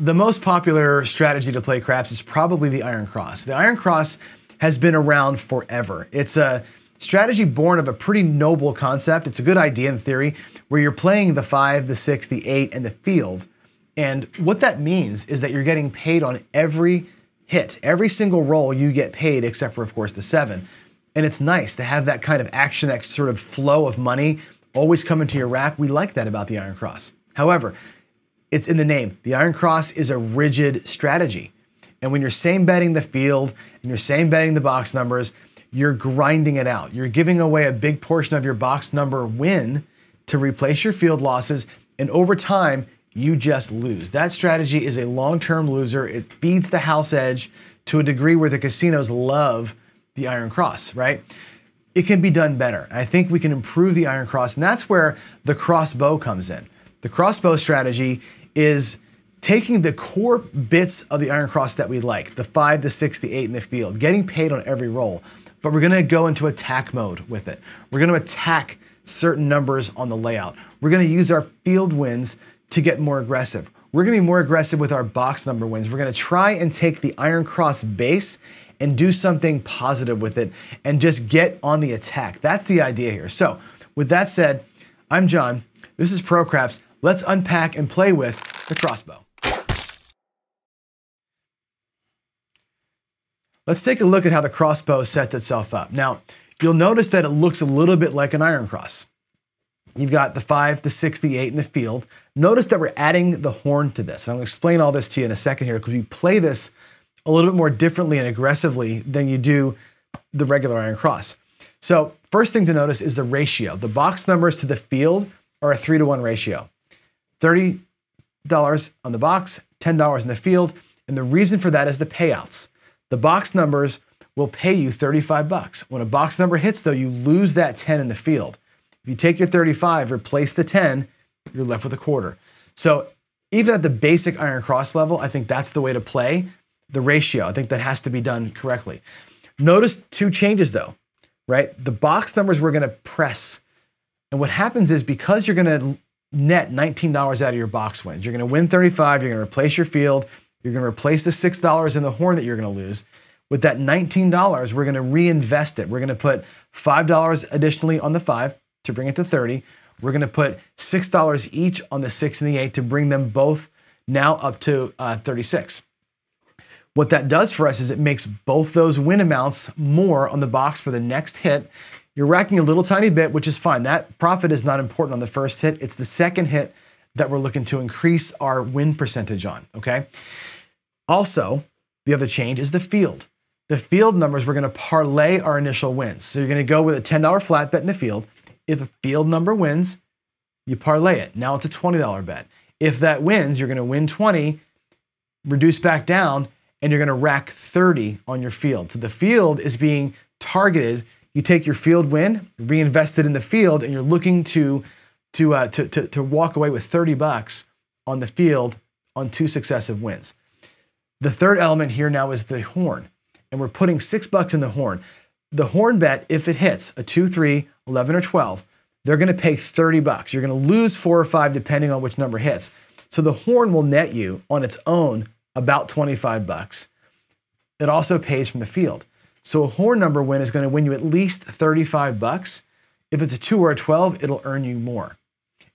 The most popular strategy to play craps is probably the Iron Cross. The Iron Cross has been around forever. It's a strategy born of a pretty noble concept. It's a good idea in theory, where you're playing the 5, the 6, the 8, and the field. And what that means is that you're getting paid on every hit. Every single roll you get paid, except for, of course, the 7. And it's nice to have that kind of action, that sort of flow of money always coming to your rack. We like that about the Iron Cross. However, it's in the name. The Iron Cross is a rigid strategy. And when you're same betting the field and you're same betting the box numbers, you're grinding it out. You're giving away a big portion of your box number win to replace your field losses. And over time, you just lose. That strategy is a long-term loser. It feeds the house edge to a degree where the casinos love the Iron Cross, right? It can be done better. I think we can improve the Iron Cross, and that's where the Crossbow comes in. The Crossbow strategy is taking the core bits of the Iron Cross that we like, the 5, the 6, the 8, and the field, getting paid on every roll, but we're gonna go into attack mode with it. We're gonna attack certain numbers on the layout. We're gonna use our field wins to get more aggressive. We're gonna be more aggressive with our box number wins. We're gonna try and take the Iron Cross base and do something positive with it and just get on the attack. That's the idea here. So with that said, I'm John, this is Pro Craps. Let's unpack and play with the Crossbow. Let's take a look at how the Crossbow sets itself up. Now, you'll notice that it looks a little bit like an Iron Cross. You've got the 5, the 6, the 8 in the field. Notice that we're adding the horn to this. I'm gonna explain all this to you in a second here because we play this a little bit more differently and aggressively than you do the regular Iron Cross. So first thing to notice is the ratio. The box numbers to the field are a 3-to-1 ratio. $30 on the box, $10 in the field. And the reason for that is the payouts. The box numbers will pay you 35 bucks. When a box number hits though, you lose that 10 in the field. If you take your 35, replace the 10, you're left with a quarter. So even at the basic Iron Cross level, I think that's the way to play the ratio. I think that has to be done correctly. Notice two changes though, right? The box numbers we're gonna press. And what happens is because you're gonna net $19 out of your box wins, you're gonna win 35, you're gonna replace your field, you're gonna replace the $6 in the horn that you're gonna lose. With that $19, we're gonna reinvest it. We're gonna put $5 additionally on the 5, to bring it to 30. We're gonna put $6 each on the 6 and the 8 to bring them both now up to 36. What that does for us is it makes both those win amounts more on the box for the next hit. You're racking a little tiny bit, which is fine. That profit is not important on the first hit. It's the second hit that we're looking to increase our win percentage on, okay? Also, the other change is the field. The field numbers, we're gonna parlay our initial wins. So you're gonna go with a $10 flat bet in the field. If a field number wins, you parlay it. Now it's a $20 bet. If that wins, you're gonna win 20, reduce back down, and you're gonna rack 30 on your field. So the field is being targeted. You take your field win, reinvest it in the field, and you're looking to walk away with 30 bucks on the field on 2 successive wins. The third element here now is the horn, and we're putting $6 in the horn. The horn bet, if it hits a 2, 3, 11, or 12, they're gonna pay 30 bucks. You're gonna lose 4 or 5 depending on which number hits. So the horn will net you on its own about 25 bucks. It also pays from the field. So a horn number win is gonna win you at least 35 bucks. If it's a 2 or a 12, it'll earn you more.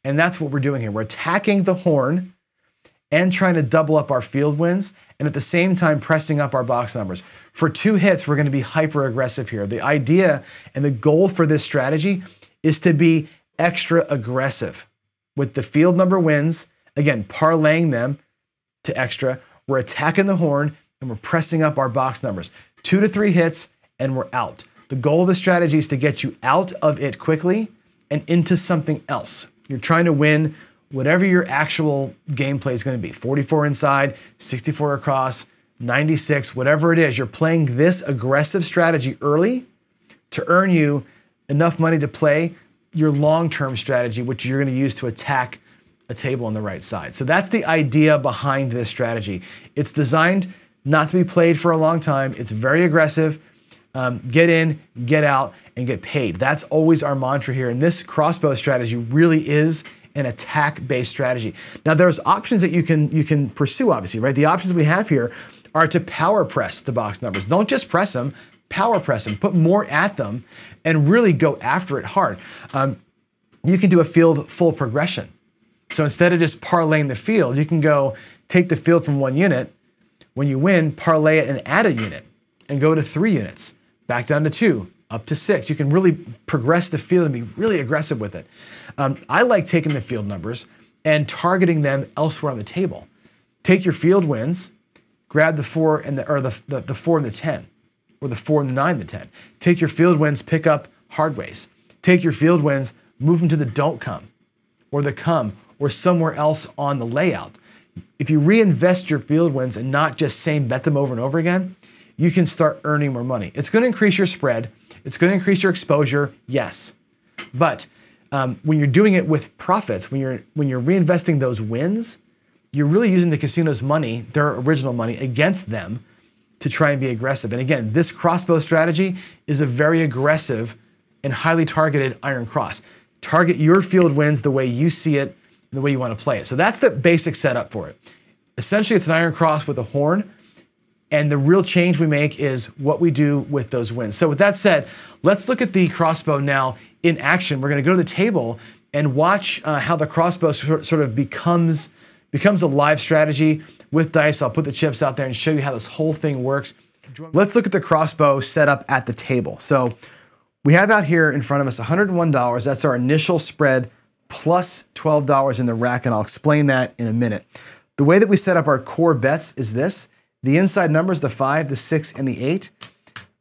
And that's what we're doing here. We're attacking the horn and trying to double up our field wins, and at the same time pressing up our box numbers. For 2 hits, we're gonna be hyper aggressive here. The idea and the goal for this strategy is to be extra aggressive with the field number wins, again, parlaying them to extra. We're attacking the horn and we're pressing up our box numbers. 2 to 3 hits and we're out. The goal of the strategy is to get you out of it quickly and into something else. You're trying to win whatever your actual gameplay is gonna be, 44 inside, 64 across, 96, whatever it is, you're playing this aggressive strategy early to earn you enough money to play your long-term strategy, which you're gonna use to attack a table on the right side. So that's the idea behind this strategy. It's designed not to be played for a long time. It's very aggressive. Get in, get out, and get paid. That's always our mantra here. And this Crossbow strategy really is an attack-based strategy. Now, there's options that you can pursue, obviously, right? The options we have here are to power press the box numbers. Don't just press them, power press them, put more at them, and really go after it hard. You can do a field full progression. So instead of just parlaying the field, you can go take the field from one unit. When you win, parlay it and add a unit and go to 3 units, back down to 2, up to 6. You can really progress the field and be really aggressive with it. I like taking the field numbers and targeting them elsewhere on the table. Take your field wins, grab the 4 and the 4 and the 10, or the 4 and the 9 and the 10. Take your field wins, pick up hard ways. Take your field wins, move them to the don't come, or the come, or somewhere else on the layout. If you reinvest your field wins and not just same bet them over and over again, you can start earning more money. It's gonna increase your spread. It's gonna increase your exposure, yes. But when you're doing it with profits, when you're reinvesting those wins, you're really using the casino's money, their original money, against them to try and be aggressive. And again, this crossbow strategy is a very aggressive and highly targeted Iron Cross. Target your field wins the way you see it, the way you want to play it. So that's the basic setup for it. Essentially, it's an Iron Cross with a horn, and the real change we make is what we do with those wins. So with that said, let's look at the crossbow now in action. We're going to go to the table and watch how the crossbow sort of becomes a live strategy with dice. I'll put the chips out there and show you how this whole thing works. Let's look at the crossbow setup at the table. So we have out here in front of us $101. That's our initial spread, plus $12 in the rack, and I'll explain that in a minute. The way that we set up our core bets is this. The inside numbers, the 5, the 6, and the 8,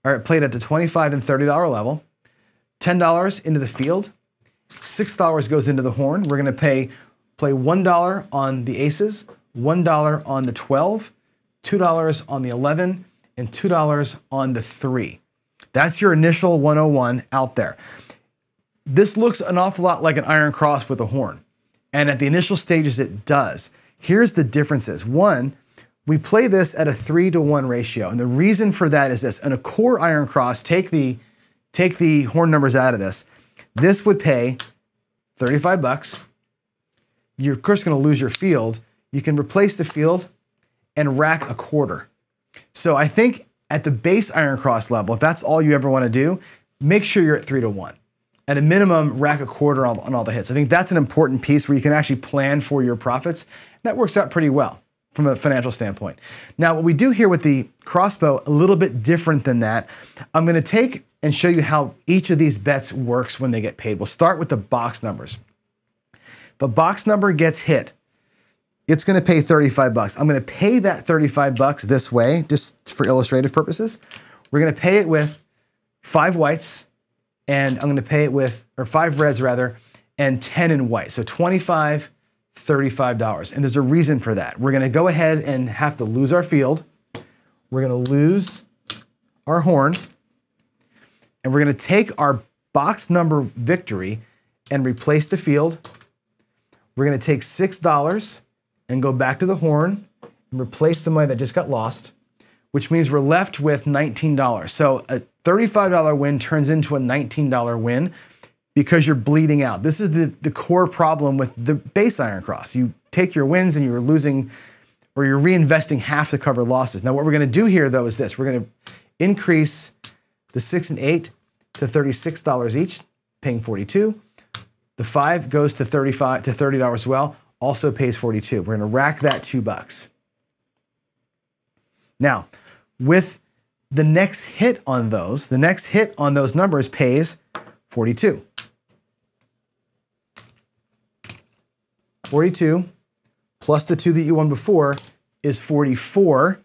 are played at the $25 and $30 level. $10 into the field, $6 goes into the horn. We're gonna play $1 on the aces, $1 on the 12, $2 on the 11, and $2 on the 3. That's your initial 101 out there. This looks an awful lot like an Iron Cross with a horn. And at the initial stages, it does. Here's the differences. One, we play this at a 3-to-1 ratio. And the reason for that is this. In a core Iron Cross, take the horn numbers out of this. This would pay $35. You're, of course, gonna lose your field. You can replace the field and rack a quarter. So I think at the base Iron Cross level, if that's all you ever wanna do, make sure you're at 3-to-1. At a minimum, rack a quarter on all the hits. I think that's an important piece where you can actually plan for your profits. That works out pretty well from a financial standpoint. Now, what we do here with the crossbow, a little bit different than that. I'm gonna take and show you how each of these bets works when they get paid. We'll start with the box numbers. If a box number gets hit, it's gonna pay $35. I'm gonna pay that $35 this way, just for illustrative purposes. We're gonna pay it with 5 whites, and I'm gonna pay it with, or 5 reds rather, and 10 in white. So $25, $35. And there's a reason for that. We're gonna go ahead and have to lose our field. We're gonna lose our horn. And we're gonna take our box number victory and replace the field. We're gonna take $6 and go back to the horn and replace the money that just got lost, which means we're left with $19. So a $35 win turns into a $19 win because you're bleeding out. This is the core problem with the base Iron Cross. You take your wins and you're losing, or you're reinvesting half to cover losses. Now what we're gonna do here though is this. We're gonna increase the 6 and 8 to $36 each, paying $42. The 5 goes to $30 as well, also pays $42. We're gonna rack that $2. Now, with the next hit on those, numbers pays $42. $42 plus the 2 that you won before is $44.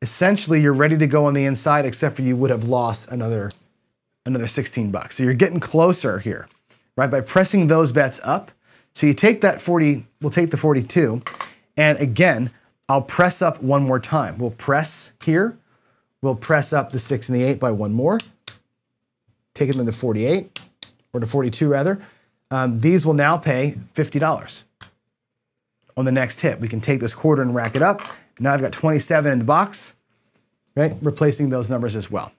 Essentially, you're ready to go on the inside, except for you would have lost another $16. So you're getting closer here, right? By pressing those bets up. So you take that 40, we'll take the 42, and again, I'll press up one more time. We'll press here. We'll press up the 6 and the 8 by 1 more. Take them into 48, or to 42 rather. These will now pay $50 on the next hit. We can take this quarter and rack it up. Now I've got 27 in the box, right? Replacing those numbers as well.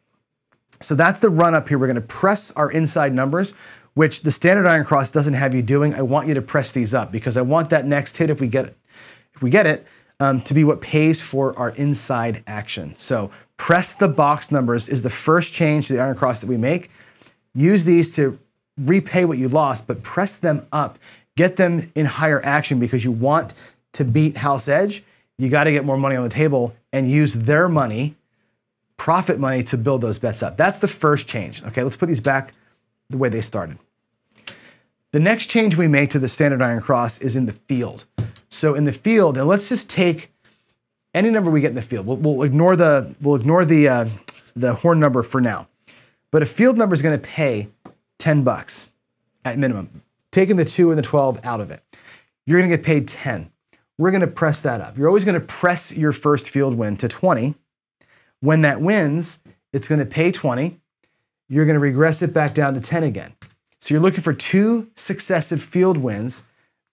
So that's the run up here. We're gonna press our inside numbers. which the standard Iron Cross doesn't have you doing. I want you to press these up because I want that next hit, if we get it, to be what pays for our inside action. So press the box numbers is the first change to the Iron Cross that we make. Use these to repay what you lost, but press them up. Get them in higher action because you want to beat House Edge. You got to get more money on the table and use their money, profit money, to build those bets up. That's the first change. Okay, let's put these back the way they started. The next change we make to the standard Iron Cross is in the field. So in the field, and let's just take any number we get in the field. We'll ignore the horn number for now. But a field number is going to pay $10 at minimum. Taking the 2 and the 12 out of it, you're going to get paid 10. We're going to press that up. You're always going to press your first field win to 20. When that wins, it's going to pay 20. You're going to regress it back down to 10 again. So you're looking for 2 successive field wins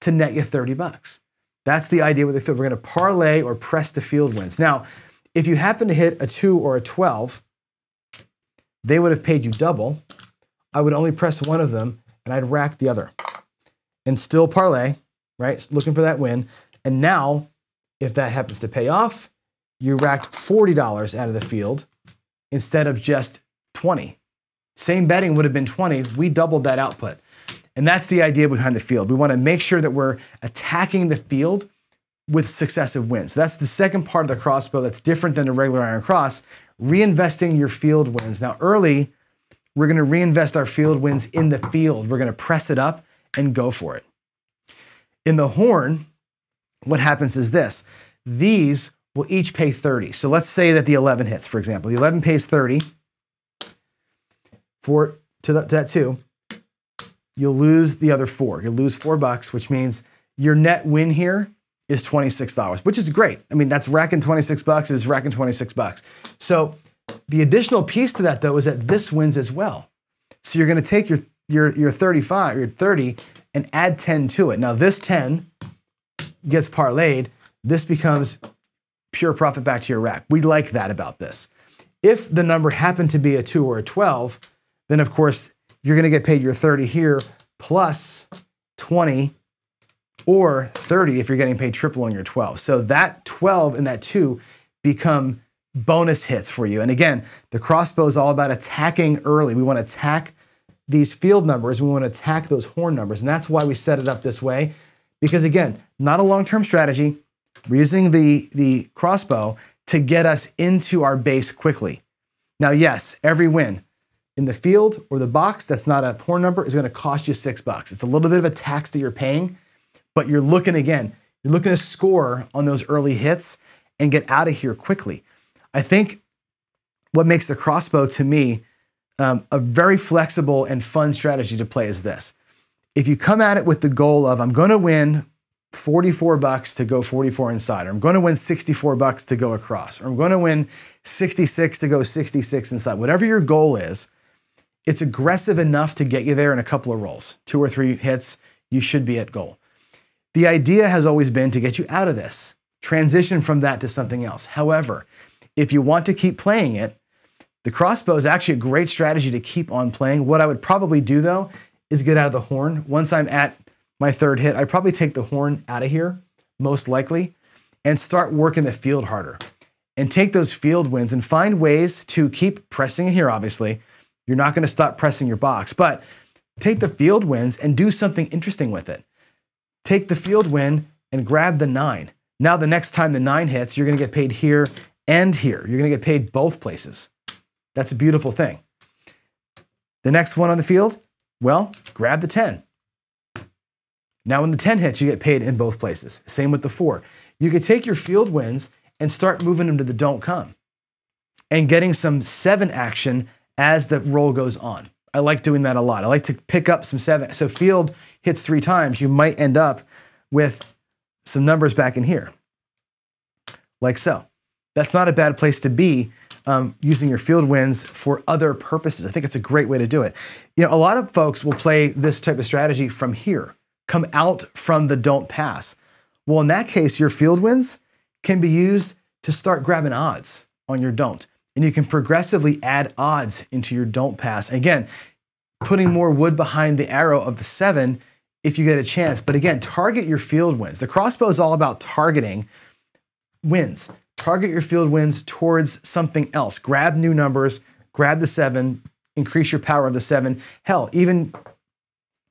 to net you $30. That's the idea with the field. We're going to parlay or press the field wins. Now, if you happen to hit a 2 or a 12, they would have paid you double. I would only press one of them and I'd rack the other and still parlay, right? Looking for that win. And now, if that happens to pay off, you racked $40 out of the field instead of just 20. Same betting would have been 20. We doubled that output. And that's the idea behind the field. We want to make sure that we're attacking the field with successive wins. So that's the second part of the crossbow that's different than the regular Iron Cross, reinvesting your field wins. Now early, we're going to reinvest our field wins in the field. We're going to press it up and go for it. In the horn, what happens is this. These will each pay 30. So let's say that the 11 hits, for example. The 11 pays 30 to that 2. You'll lose the other 4. You'll lose $4, which means your net win here is $26, which is great. I mean, that's racking $26 is racking $26. So the additional piece to that though is that this wins as well. So you're going to take your 30 and add 10 to it. Now this 10 gets parlayed. This becomes pure profit back to your rack. We like that about this. If the number happened to be a 2 or a 12, then of course you're going to get paid your 30 here plus 20 or 30 if you're getting paid triple on your 12. So that 12 and that 2 become bonus hits for you. And again, the crossbow is all about attacking early. We want to attack these field numbers. We want to attack those horn numbers. And that's why we set it up this way. Because again, not a long-term strategy. We're using the crossbow to get us into our base quickly. Now, yes, every win in the field or the box that's not a horn number is going to cost you $6. It's a little bit of a tax that you're paying, but you're looking again, you're looking to score on those early hits and get out of here quickly. I think what makes the crossbow to me a very flexible and fun strategy to play is this. If you come at it with the goal of I'm going to win $44 to go 44 inside, or I'm going to win $64 to go across, or I'm going to win 66 to go 66 inside. Whatever your goal is, it's aggressive enough to get you there in a couple of rolls. 2 or 3 hits, you should be at goal. The idea has always been to get you out of this, transition from that to something else. However, if you want to keep playing it, the crossbow is actually a great strategy to keep on playing. What I would probably do though is get out of the horn. Once I'm at my third hit, I'd probably take the horn out of here, most likely, and start working the field harder. And take those field wins and find ways to keep pressing in here, obviously. You're not going to stop pressing your box, but take the field wins and do something interesting with it. Take the field win and grab the 9. Now the next time the 9 hits, you're going to get paid here and here. You're going to get paid both places. That's a beautiful thing. The next one on the field, well, grab the 10. Now when the 10 hits, you get paid in both places. Same with the 4. You could take your field wins and start moving them to the don't come and getting some 7 action as the roll goes on. I like doing that a lot. I like to pick up some 7. So field hits 3 times, you might end up with some numbers back in here, like so. That's not a bad place to be using your field wins for other purposes. I think it's a great way to do it. You know, a lot of folks will play this type of strategy from here. Come out from the don't pass. Well, in that case, your field wins can be used to start grabbing odds on your don't. And you can progressively add odds into your don't pass. And again, putting more wood behind the arrow of the 7 if you get a chance. But again, target your field wins. The crossbow is all about targeting wins. Target your field wins towards something else. Grab new numbers, grab the 7, increase your power of the 7. Hell, even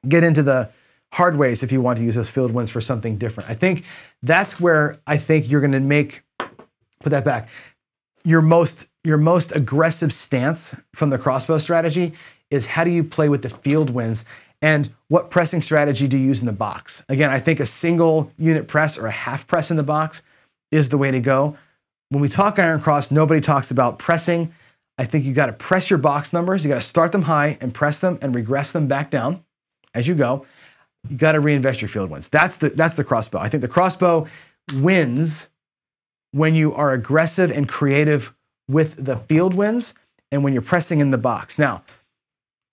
get into the hard ways if you want to use those field wins for something different. I think that's where I think you're gonna make, put that back, your most aggressive stance from the crossbow strategy is how do you play with the field wins and what pressing strategy do you use in the box? Again, I think a single unit press or a half press in the box is the way to go. When we talk Iron Cross, nobody talks about pressing. I think you gotta press your box numbers. You gotta start them high and press them and regress them back down as you go. You gotta reinvest your field wins. That's the crossbow. I think the crossbow wins when you are aggressive and creative with the field wins and when you're pressing in the box. Now,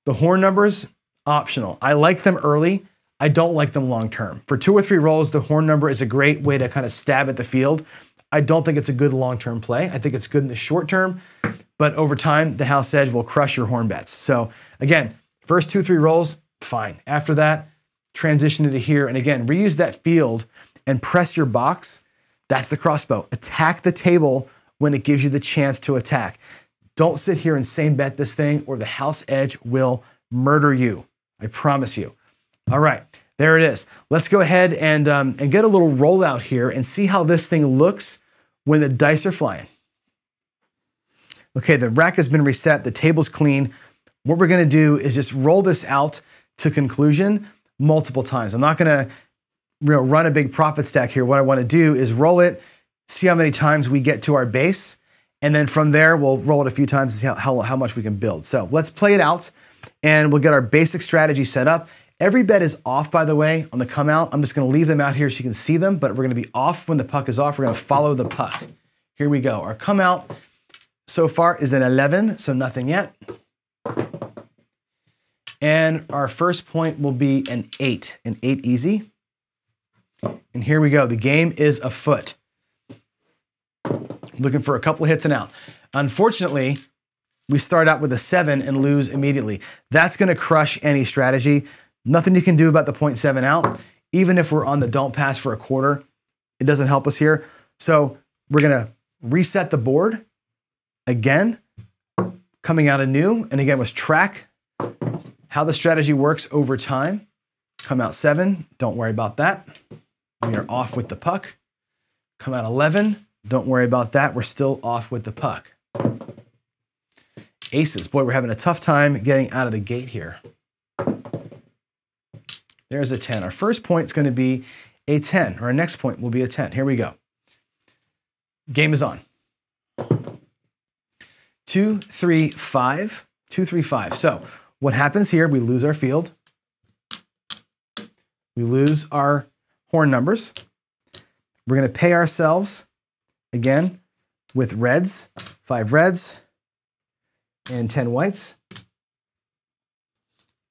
the horn numbers, optional. I like them early. I don't like them long-term. For 2 or 3 rolls, the horn number is a great way to kind of stab at the field. I don't think it's a good long-term play. I think it's good in the short term, but over time, the house edge will crush your horn bets. So again, first 2 or 3 rolls, fine. After that, transition into here. And again, reuse that field and press your box. That's the crossbow. Attack the table when it gives you the chance to attack. Don't sit here and same bet this thing or the house edge will murder you. I promise you. All right, there it is. Let's go ahead and get a little rollout here and see how this thing looks when the dice are flying. Okay, the rack has been reset, the table's clean. What we're gonna do is just roll this out to conclusion multiple times. I'm not gonna run a big profit stack here. What I wanna do is roll it, see how many times we get to our base, and then from there, we'll roll it a few times and see how much we can build. So let's play it out and we'll get our basic strategy set up. Every bet is off, by the way, on the come out. I'm just gonna leave them out here so you can see them, but we're gonna be off when the puck is off. We're gonna follow the puck. Here we go. Our come out so far is an 11, so nothing yet. And our first point will be an 8 easy. And here we go. The game is afoot. Looking for a couple of hits and out. Unfortunately, we start out with a 7 and lose immediately. That's gonna crush any strategy. Nothing you can do about the 0.7 out. Even if we're on the don't pass for a quarter, it doesn't help us here. So we're gonna reset the board again, coming out anew. And again, let's track how the strategy works over time. Come out 7, don't worry about that. We are off with the puck. Come out 11, don't worry about that. We're still off with the puck. Aces. Boy, we're having a tough time getting out of the gate here. There's a 10. Our first point's going to be a 10, or our next point will be a 10. Here we go. Game is on. 2, 3, 5. 2, 3, 5. So what happens here, we lose our field. We lose our horn numbers. We're going to pay ourselves again with reds, 5 reds and 10 whites.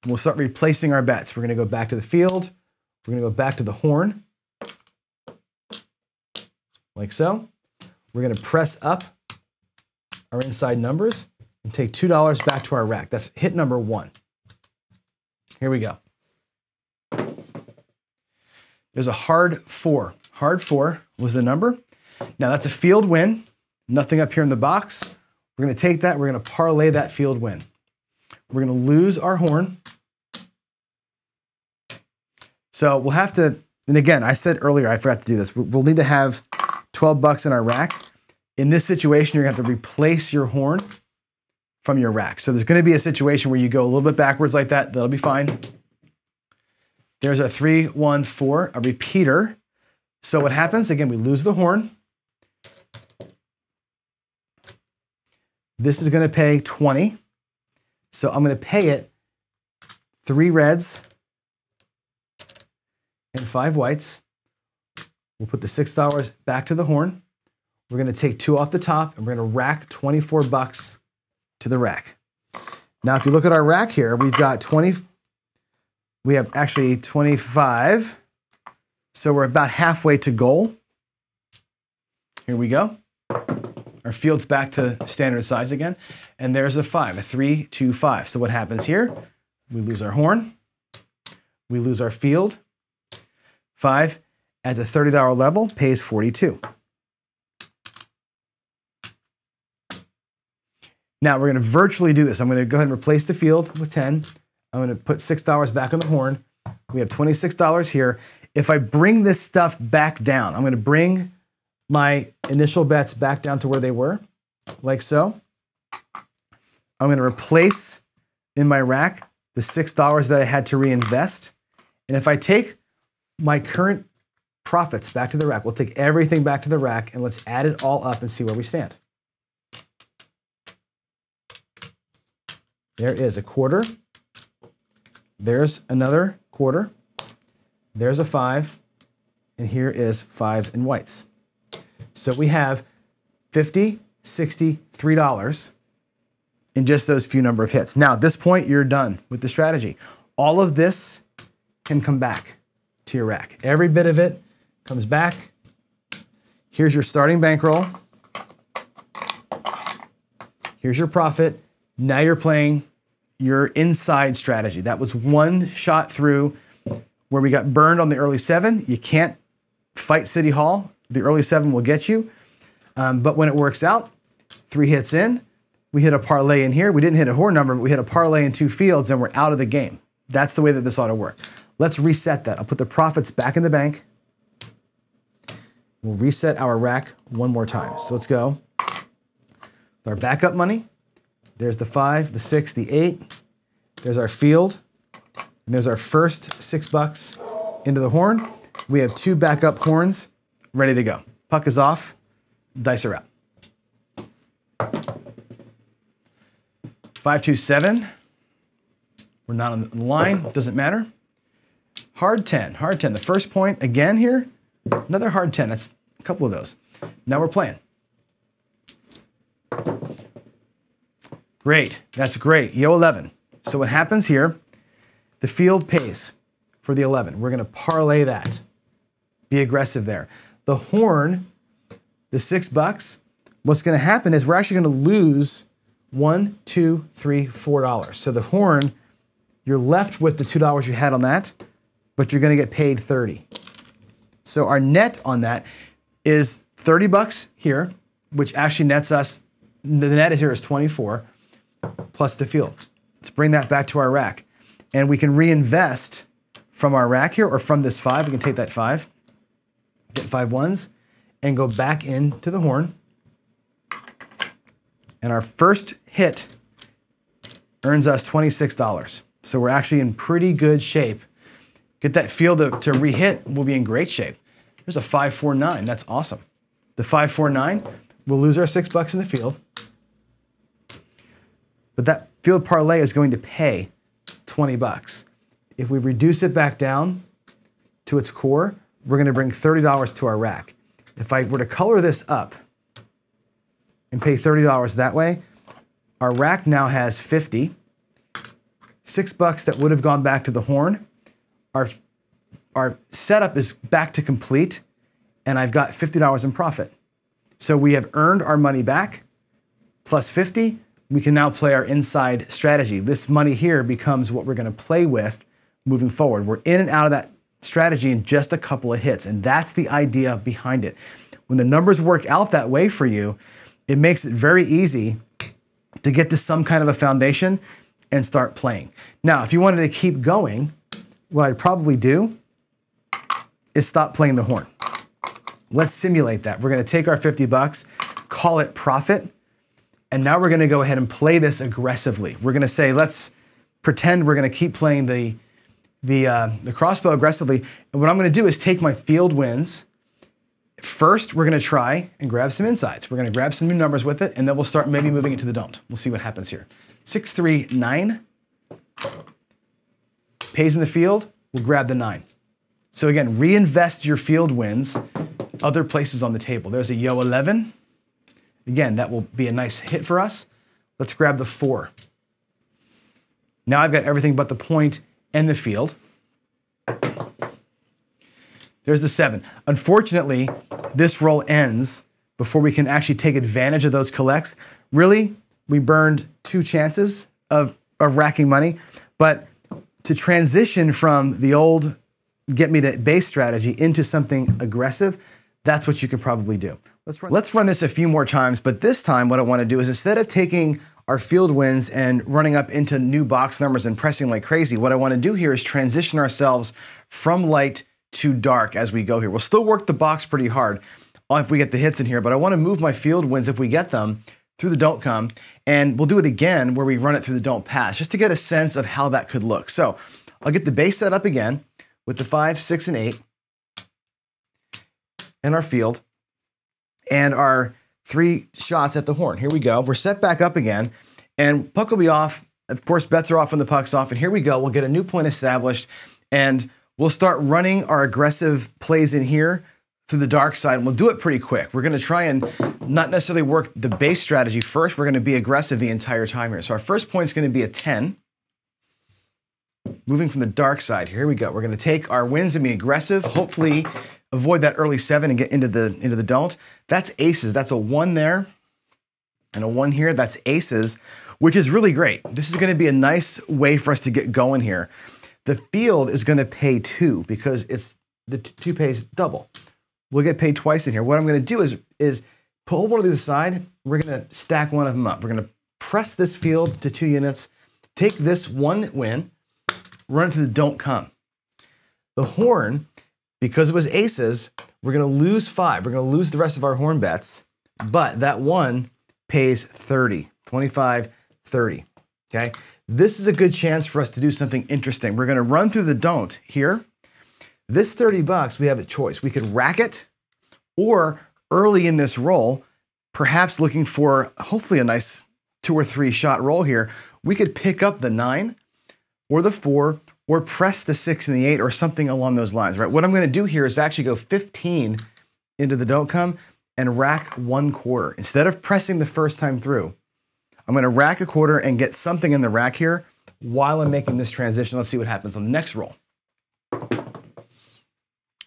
We'll start replacing our bets. We're gonna go back to the field. We're gonna go back to the horn, like so. We're gonna press up our inside numbers and take $2 back to our rack. That's hit number 1. Here we go. There's a hard 4. Hard 4 was the number. Now that's a field win, nothing up here in the box. We're gonna take that, we're gonna parlay that field win. We're gonna lose our horn. So we'll have to, and again, I said earlier, I forgot to do this, we'll need to have 12 bucks in our rack. In this situation, you're gonna have to replace your horn from your rack. So there's gonna be a situation where you go a little bit backwards like that, that'll be fine. There's a 3, 1, 4, a repeater. So what happens, again, we lose the horn. This is gonna pay 20. So I'm gonna pay it 3 reds and 5 whites. We'll put the $6 back to the horn. We're gonna take 2 off the top and we're gonna rack 24 bucks to the rack. Now, if you look at our rack here, we've got 20, we have actually 25. So we're about halfway to goal. Here we go. Our field's back to standard size again. And there's a 5, a 3, 2, 5. So what happens here? we lose our horn, we lose our field. 5 at the $30 level pays 42. Now we're going to virtually do this. I'm going to go ahead and replace the field with 10. I'm going to put $6 back on the horn. We have $26 here. If I bring this stuff back down, I'm going to bring my initial bets back down to where they were, like so. I'm going to replace in my rack the $6 that I had to reinvest. And if I take my current profits back to the rack, we'll take everything back to the rack and let's add it all up and see where we stand. There is a quarter. There's another quarter. There's a 5. And here is 5 in whites. So we have $50, $60, $3 in just those few number of hits. Now, at this point, you're done with the strategy. All of this can come back to your rack. Every bit of it comes back. Here's your starting bankroll. Here's your profit. Now you're playing your inside strategy. That was one shot through where we got burned on the early 7. You can't fight City Hall. The early 7 will get you. But when it works out, 3 hits in, we hit a parlay in here. We didn't hit a horn number, but we hit a parlay in 2 fields and we're out of the game. That's the way that this ought to work. Let's reset that. I'll put the profits back in the bank. We'll reset our rack one more time. So let's go. Our backup money. There's the 5, the 6, the 8. There's our field. And there's our first $6 into the horn. We have 2 backup horns ready to go. Puck is off. Dice are out. 5-2-7. We're not on the line. Doesn't matter. Hard 10. Hard 10. The first point again here. Another hard 10. That's a couple of those. Now we're playing. Great. That's great. Yo, 11. So what happens here, the field pays for the 11. We're going to parlay that. Be aggressive there. The horn, the $6, what's going to happen is we're actually going to lose $1, $2, $3, $4. So the horn, you're left with the $2 you had on that, but you're going to get paid 30. So our net on that is 30 bucks here, which actually nets us, the net here is 24 plus the field. Let's bring that back to our rack. And we can reinvest from our rack here or from this 5. We can take that 5, get 5 ones, and go back into the horn. And our first hit earns us $26. So we're actually in pretty good shape. Get that field to re-hit, we'll be in great shape. There's a 5-4-9, that's awesome. The 5-4-9, we'll lose our $6 in the field. But that field parlay is going to pay 20 bucks. If we reduce it back down to its core, we're gonna bring $30 to our rack. If I were to color this up and pay $30 that way, our rack now has 50. $6 that would have gone back to the horn. Our setup is back to complete, and I've got $50 in profit. So we have earned our money back, plus 50. We can now play our inside strategy. This money here becomes what we're going to play with moving forward. We're in and out of that strategy in just a couple of hits, and that's the idea behind it. When the numbers work out that way for you, it makes it very easy to get to some kind of a foundation and start playing. Now, if you wanted to keep going, what I'd probably do is stop playing the horn. Let's simulate that. We're gonna take our 50 bucks, call it profit, and now we're gonna go ahead and play this aggressively. We're gonna say, let's pretend we're gonna keep playing the crossbow aggressively, and what I'm gonna do is take my field wins. First, we're gonna try and grab some insides. We're gonna grab some new numbers with it, and then we'll start maybe moving it to the don't. We'll see what happens here. 6-3-9. Pays in the field, we'll grab the 9. So again, reinvest your field wins other places on the table. There's a yo 11. Again, that will be a nice hit for us. Let's grab the 4. Now I've got everything but the point and the field. There's the 7. Unfortunately, this roll ends before we can actually take advantage of those collects. Really, we burned 2 chances of racking money, but to transition from the old get me to base strategy into something aggressive, that's what you could probably do. Let's run this a few more times, but this time what I want to do is, instead of taking our field wins and running up into new box numbers and pressing like crazy, what I want to do here is transition ourselves from light to dark as we go here. We'll still work the box pretty hard if we get the hits in here, but I want to move my field wins, if we get them, through the don't come, and we'll do it again where we run it through the don't pass, just to get a sense of how that could look. So I'll get the base set up again with the 5, 6, and 8 and our field and our 3 shots at the horn. Here we go. We're set back up again, and puck will be off. Of course, bets are off when the puck's off, and here we go. We'll get a new point established, and we'll start running our aggressive plays in here through the dark side, and we'll do it pretty quick. We're going to try and not necessarily work the base strategy first. We're going to be aggressive the entire time here. So our first point's going to be a 10. Moving from the dark side, here we go. We're going to take our wins and be aggressive, hopefully avoid that early 7 and get into the don't. That's aces. That's a 1 there and a 1 here. That's aces, which is really great. This is going to be a nice way for us to get going here. The field is going to pay 2 because it's the 2 pays double. We'll get paid twice in here. What I'm going to do is pull one of these aside. We're going to stack one of them up. We're going to press this field to 2 units, take this 1 win, run it through the don't come. The horn, because it was aces, we're gonna lose 5. We're gonna lose the rest of our horn bets, but that 1 pays 30, 25, 30, okay? This is a good chance for us to do something interesting. We're gonna run through the don't here. This 30 bucks, we have a choice. We could rack it, or early in this roll, perhaps looking for hopefully a nice 2 or 3 shot roll here, we could pick up the 9, or the 4, or press the 6 and the 8, or something along those lines, right? What I'm gonna do here is actually go 15 into the don't come and rack 1/4. Instead of pressing the first time through, I'm gonna rack 1/4 and get something in the rack here while I'm making this transition. Let's see what happens on the next roll.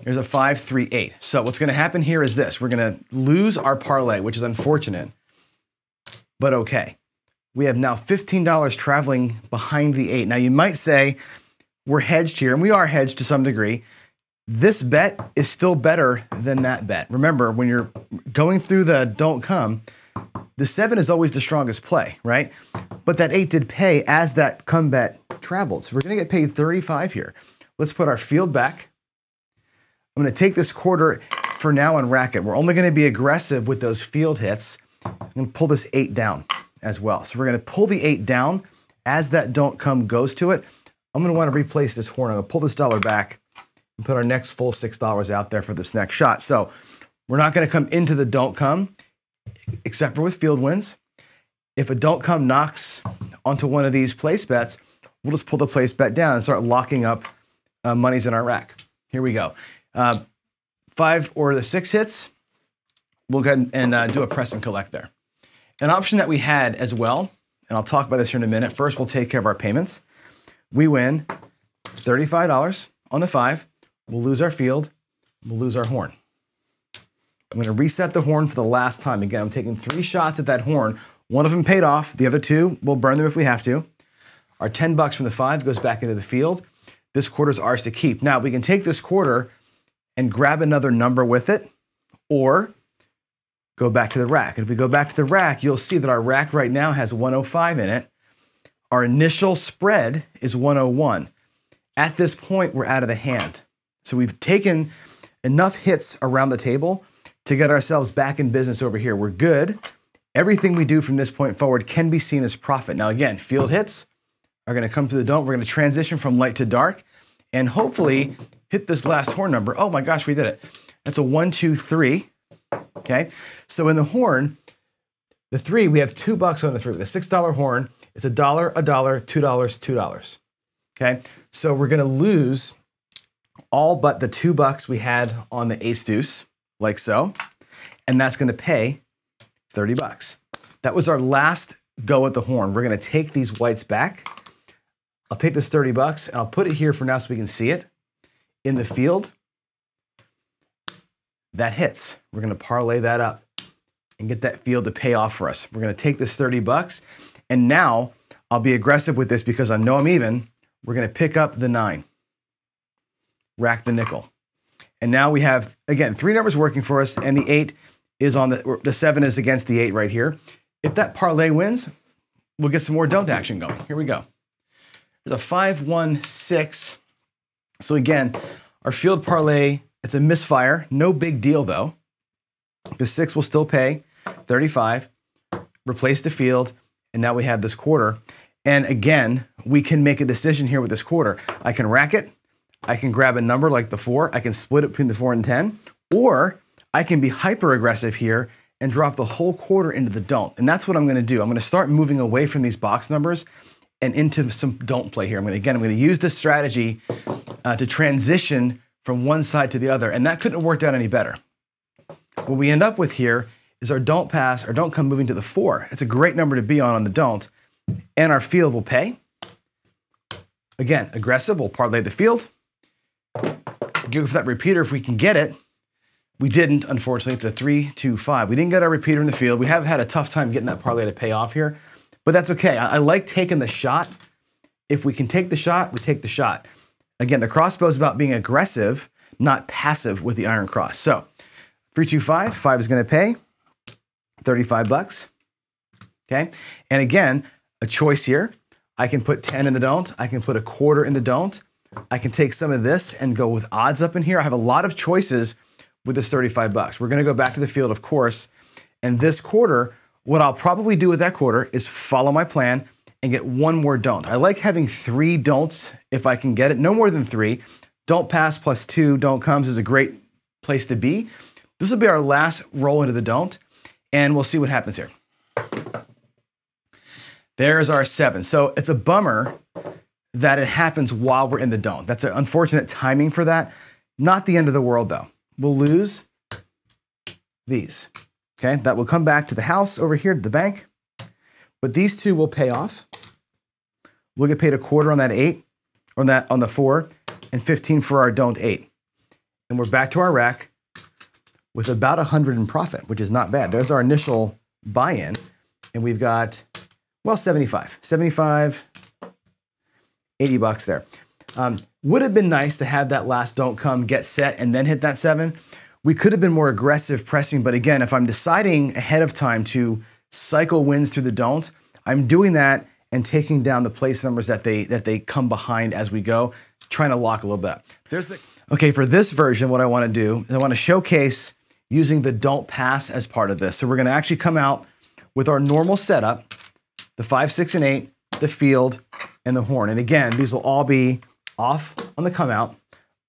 Here's a 5, 3, 8. So what's gonna happen here is this. We're gonna lose our parlay, which is unfortunate, but okay. We have now $15 traveling behind the 8. Now you might say we're hedged here, and we are hedged to some degree. This bet is still better than that bet. Remember, when you're going through the don't come, the 7 is always the strongest play, right? But that 8 did pay as that come bet traveled. So we're gonna get paid 35 here. Let's put our field back. I'm gonna take this 1/4 for now and rack it. We're only gonna be aggressive with those field hits. I'm gonna pull this 8 down as well. So we're gonna pull the 8 down as that don't come goes to it. I'm gonna wanna replace this horn. I'm gonna pull this dollar back and put our next full $6 out there for this next shot. So we're not gonna come into the don't come, except for with field wins. If a don't come knocks onto one of these place bets, we'll just pull the place bet down and start locking up monies in our rack. Here we go. 5 or the 6 hits, we'll go ahead and do a press and collect there. An option that we had as well, and I'll talk about this here in a minute. First, we'll take care of our payments. We win $35 on the 5. We'll lose our field. We'll lose our horn. I'm going to reset the horn for the last time. Again, I'm taking 3 shots at that horn. One of them paid off. The other 2, we'll burn them if we have to. Our 10 bucks from the 5 goes back into the field. This 1/4's ours to keep. Now, we can take this 1/4 and grab another number with it, or go back to the rack. And if we go back to the rack, you'll see that our rack right now has 105 in it. Our initial spread is 101. At this point, we're out of the hand. So we've taken enough hits around the table to get ourselves back in business over here. We're good. Everything we do from this point forward can be seen as profit. Now again, field hits are gonna come through the don't. We're gonna transition from light to dark and hopefully hit this last horn number. Oh my gosh, we did it. That's a 1, 2, 3. Okay, so in the horn, the 3, we have $2 on the 3. With a $6 horn, it's $1, $1, $2, $2. Okay, so we're gonna lose all but the $2 we had on the ace deuce, like so, and that's gonna pay 30 bucks. That was our last go at the horn. We're gonna take these whites back. I'll take this 30 bucks and I'll put it here for now so we can see it in the field. That hits. We're gonna parlay that up and get that field to pay off for us. We're gonna take this 30 bucks, and now I'll be aggressive with this because I know I'm even. We're going to pick up the 9, rack the nickel. And now we have, again, 3 numbers working for us, and the 8 is on the 7 is against the 8 right here. If that parlay wins, we'll get some more don't action going. Here we go. There's a 5, 1, 6. So again, our field parlay, it's a misfire. No big deal though. The 6 will still pay 35, replace the field, and now we have this quarter. And again, we can make a decision here with this quarter. I can rack it. I can grab a number like the 4. I can split it between the 4 and 10, or I can be hyper aggressive here and drop the whole quarter into the don't. And that's what I'm going to do. I'm going to start moving away from these box numbers and into some don't play here. I'm going to use this strategy to transition from one side to the other. And that couldn't have worked out any better. What we end up with here is our don't pass, our don't come moving to the 4. It's a great number to be on the don't. And our field will pay. Again, aggressive, we'll parlay the field. Go for that repeater if we can get it. We didn't, unfortunately. It's a 3, 2, 5. We didn't get our repeater in the field. We have had a tough time getting that parlay to pay off here, but that's okay. I like taking the shot. If we can take the shot, we take the shot. Again, the crossbow is about being aggressive, not passive with the iron cross. So 3, 2, 5. 5 is going to pay $35. Okay, and again, a choice here. I can put 10 in the don't. I can put a quarter in the don't. I can take some of this and go with odds up in here. I have a lot of choices with this $35. We're going to go back to the field, of course. And this quarter, what I'll probably do with that quarter is follow my plan and get one more don't. I like having 3 don'ts if I can get it. No more than 3. Don't pass plus 2 don't comes is a great place to be. This will be our last roll into the don't, and we'll see what happens here. There's our 7. So it's a bummer that it happens while we're in the don't. That's an unfortunate timing for that. Not the end of the world though. We'll lose these, okay? That will come back to the house over here, to the bank. But these 2 will pay off. We'll get paid a quarter on that 8, on the 4, and 15 for our don't 8. And we're back to our rack with about 100 in profit, which is not bad. There's our initial buy-in, and we've got, well, 75, $80 there. Would have been nice to have that last don't come, get set, and then hit that 7. We could have been more aggressive pressing, but again, if I'm deciding ahead of time to cycle wins through the don't, I'm doing that and taking down the place numbers that they come behind as we go, trying to lock a little bit. Okay, for this version, what I wanna do is I wanna showcase using the don't pass as part of this. So we're gonna actually come out with our normal setup, the 5, 6, and 8, the field, and the horn. And again, these will all be off on the come out.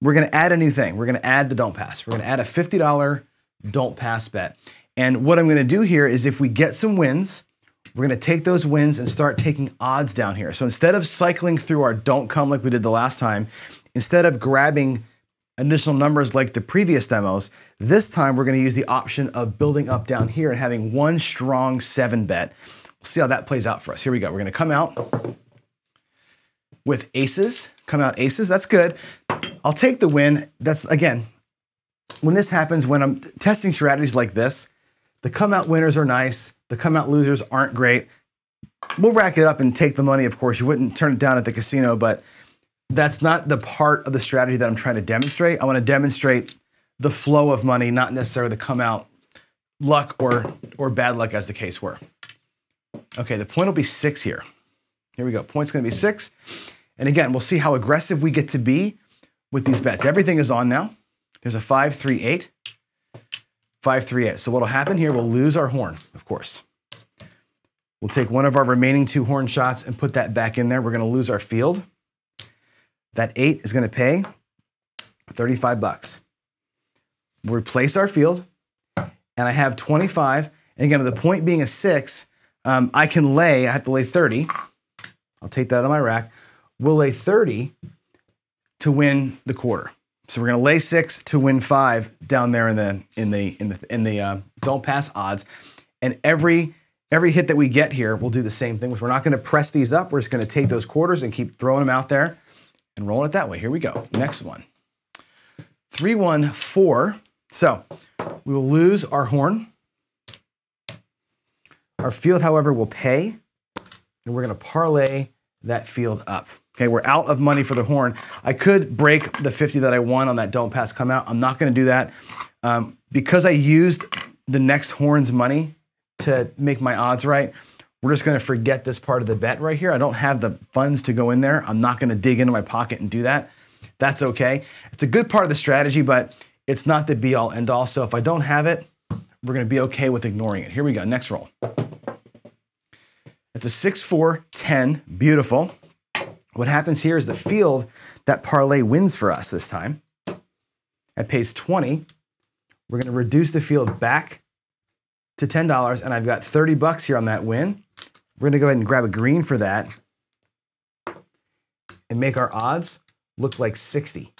We're gonna add a new thing. We're gonna add the don't pass. We're gonna add a $50 don't pass bet. And what I'm gonna do here is if we get some wins, we're gonna take those wins and start taking odds down here. So instead of cycling through our don't come like we did the last time, instead of grabbing initial numbers like the previous demos, this time we're gonna use the option of building up down here and having one strong 7 bet. We'll see how that plays out for us. Here we go. We're gonna come out with aces, come out aces, that's good. I'll take the win. That's, again, when this happens, when I'm testing strategies like this, the come out winners are nice, the come out losers aren't great. We'll rack it up and take the money, of course. You wouldn't turn it down at the casino, but that's not the part of the strategy that I'm trying to demonstrate. I wanna demonstrate the flow of money, not necessarily the come out luck or bad luck as the case were. Okay, the point will be 6 here. Here we go, point's gonna be 6. And again, we'll see how aggressive we get to be with these bets. Everything is on now. There's a 5, 3, 8. 5, 3, 8. So what'll happen here, we'll lose our horn, of course. We'll take one of our remaining 2 horn shots and put that back in there. We're gonna lose our field. That 8 is gonna pay $35. We'll replace our field, and I have 25. And again, with the point being a 6, I have to lay 30. I'll take that out of my rack. We'll lay 30 to win the quarter. So we're gonna lay 6 to win 5 down there in the don't pass odds. And every hit that we get here, we'll do the same thing. We're not gonna press these up. We're just gonna take those quarters and keep throwing them out there and rolling it that way. Here we go, next one. 3, 1, 4. So we will lose our horn. Our field, however, will pay, and we're gonna parlay that field up. Okay, we're out of money for the horn. I could break the 50 that I won on that don't pass come out. I'm not gonna do that. Because I used the next horn's money to make my odds right, we're just gonna forget this part of the bet right here. I don't have the funds to go in there. I'm not gonna dig into my pocket and do that. That's okay. It's a good part of the strategy, but it's not the be all end all. So if I don't have it, we're gonna be okay with ignoring it. Here we go, next roll. It's a 6, 4, 10, beautiful. What happens here is the field that parlay wins for us this time. At pays 20, we're gonna reduce the field back to $10, and I've got 30 bucks here on that win. We're gonna go ahead and grab a green for that and make our odds look like 60.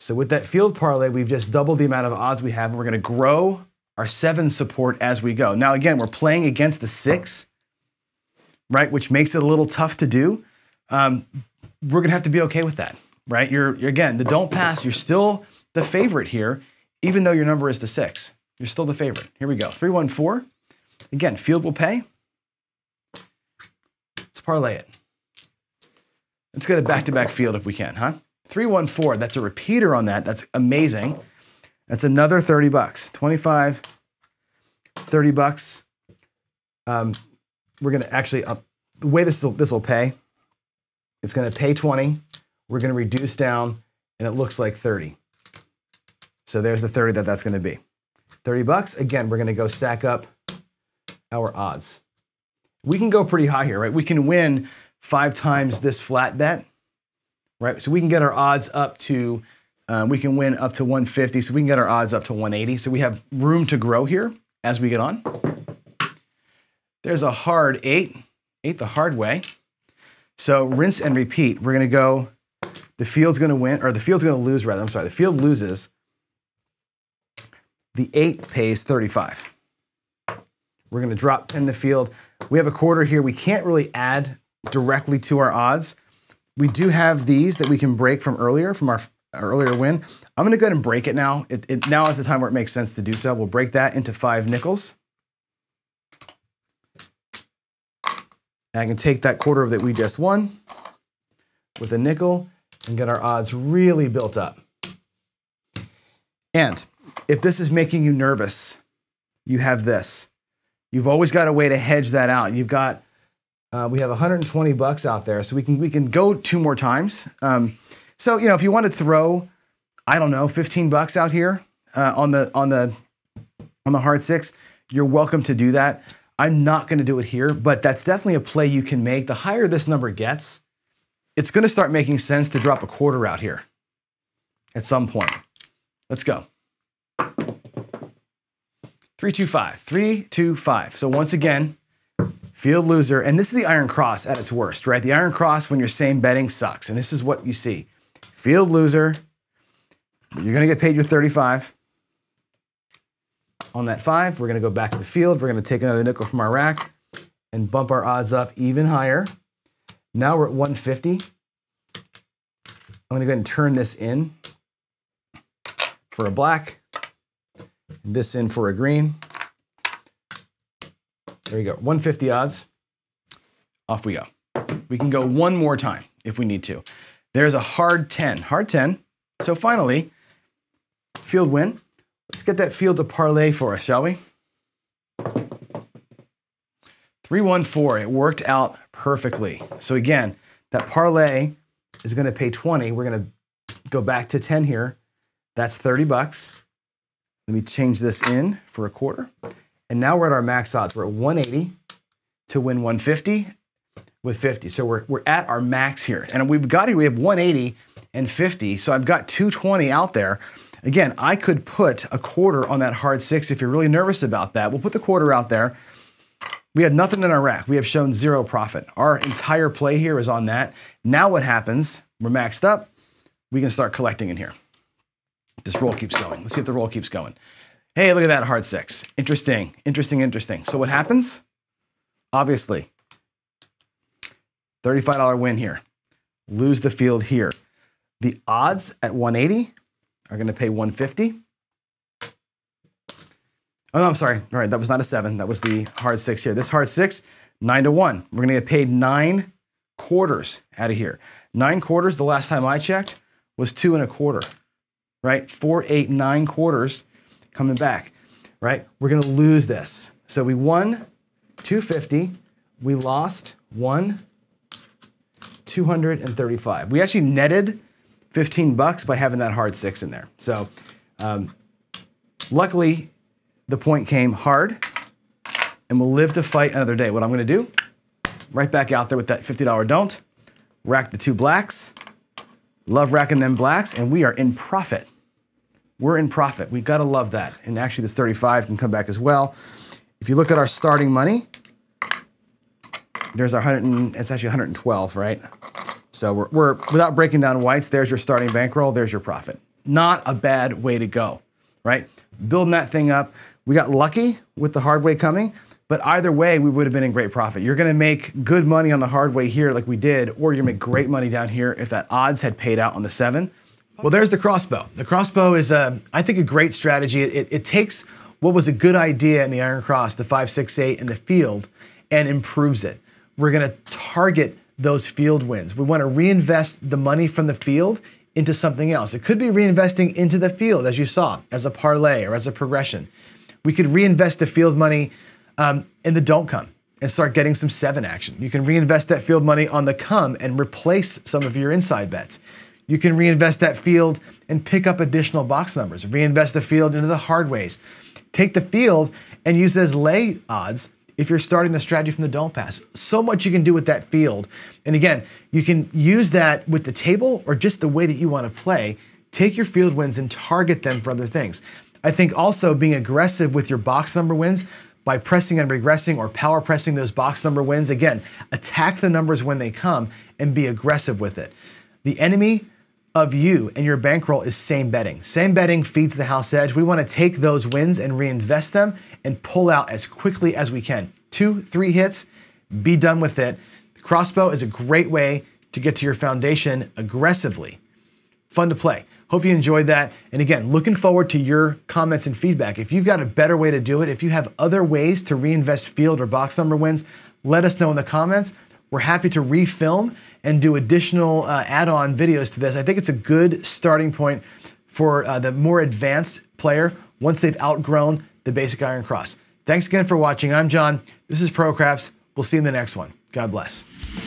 So with that field parlay, we've just doubled the amount of odds we have, and we're gonna grow our 7 support as we go. Now again, we're playing against the 6, right? Which makes it a little tough to do. We're gonna have to be okay with that, right? You're again, the don't pass, you're still the favorite here, even though your number is the 6. You're still the favorite. Here we go, 3, 1, 4. Again, field will pay. Let's parlay it. Let's get a back-to-back field if we can, huh? 3, 1, 4, that's a repeater on that. That's amazing. That's another 30 bucks, 25, 30 bucks. We're gonna actually, the way this will pay, it's gonna pay 20, we're gonna reduce down, and it looks like 30. So there's the 30 that's gonna be. 30 bucks, again, we're gonna go stack up our odds. We can go pretty high here, right? We can win 5 times this flat bet, right? So we can get our odds up to, we can win up to 150, so we can get our odds up to 180. So we have room to grow here as we get on. There's a hard 8 the hard way. So rinse and repeat. We're gonna go, the field's gonna win, or the field's gonna lose rather, I'm sorry, the field loses. The 8 pays 35. We're gonna drop 10 in the field. We have a quarter here. We can't really add directly to our odds. We do have these that we can break from earlier, from our earlier win. I'm gonna go ahead and break it now. Now is the time where it makes sense to do so. We'll break that into 5 nickels. I can take that quarter that we just won with a nickel and get our odds really built up. And if this is making you nervous, you have this. You've always got a way to hedge that out. You've got, we have 120 bucks out there, so we can go 2 more times. So you know, if you want to throw, I don't know, 15 bucks out here on the hard 6, you're welcome to do that. I'm not gonna do it here, but that's definitely a play you can make. The higher this number gets, it's gonna start making sense to drop a quarter out here at some point. Let's go. 3, 2, 5, 3, 2, 5. So once again, field loser, and this is the Iron Cross at its worst, right? The Iron Cross when you're same betting sucks, and this is what you see. Field loser, you're gonna get paid your 35. On that 5, we're gonna go back to the field. We're gonna take another nickel from our rack and bump our odds up even higher. Now we're at 150. I'm gonna go ahead and turn this in for a black, and this in for a green. There we go, 150 odds. Off we go. We can go 1 more time if we need to. There's a hard 10, hard 10. So finally, field win. Let's get that field to parlay for us, shall we? 3, 1, 4, it worked out perfectly. So again, that parlay is gonna pay 20. We're gonna go back to 10 here. That's 30 bucks. Let me change this in for a quarter. And now we're at our max odds. We're at 180 to win 150 with 50. So we're at our max here. And we've got here, we have 180 and 50. So I've got 220 out there. Again, I could put a quarter on that hard 6 if you're really nervous about that. We'll put the quarter out there. We have nothing in our rack. We have shown 0 profit. Our entire play here is on that. Now what happens, we're maxed up. We can start collecting in here. This roll keeps going. Let's see if the roll keeps going. Hey, look at that hard 6. Interesting, interesting, interesting. So what happens? Obviously, $35 win here. Lose the field here. The odds at 180 are gonna pay 150. Oh, no, I'm sorry. All right, that was not a 7. That was the hard 6 here. This hard 6, 9 to 1. We're gonna get paid 9 quarters out of here. 9 quarters, the last time I checked, was 2 1/4, right? 4, 8, 9 quarters coming back, right? We're gonna lose this. So we won 250, we lost 1,235. We actually netted 15 bucks by having that hard 6 in there. So luckily the point came hard and we'll live to fight another day. What I'm gonna do, right back out there with that $50 don't, rack the 2 blacks, love racking them blacks, and we are in profit. We're in profit, we gotta love that. And actually this 35 can come back as well. If you look at our starting money, there's our 100, it's actually 112, right? So we're without breaking down whites, there's your starting bankroll, there's your profit. Not a bad way to go, right? Building that thing up. We got lucky with the hard way coming, but either way, we would have been in great profit. You're gonna make good money on the hard way here like we did, or you're gonna make great money down here if that odds had paid out on the 7. Well, there's the crossbow. The crossbow is, I think, a great strategy. It takes what was a good idea in the Iron Cross, the 5, 6, 8 in the field, and improves it. We're gonna target those field wins. We wanna reinvest the money from the field into something else. It could be reinvesting into the field, as you saw, as a parlay or as a progression. We could reinvest the field money in the don't come and start getting some 7 action. You can reinvest that field money on the come and replace some of your inside bets. You can reinvest that field and pick up additional box numbers, reinvest the field into the hard ways. Take the field and use it as lay odds if you're starting the strategy from the don't pass. So much you can do with that field. And again, you can use that with the table or just the way that you want to play. Take your field wins and target them for other things. I think also being aggressive with your box number wins by pressing and regressing or power pressing those box number wins. Again, attack the numbers when they come and be aggressive with it. The enemy of you and your bankroll is same betting. Same betting feeds the house edge. We want to take those wins and reinvest them and pull out as quickly as we can. 2, 3 hits, be done with it. The crossbow is a great way to get to your foundation aggressively. Fun to play. Hope you enjoyed that. And again, looking forward to your comments and feedback. If you've got a better way to do it, if you have other ways to reinvest field or box number wins, let us know in the comments. We're happy to refilm and do additional add-on videos to this. I think it's a good starting point for the more advanced player once they've outgrown the basic Iron Cross. Thanks again for watching. I'm John. This is Pro Craps. We'll see you in the next one. God bless.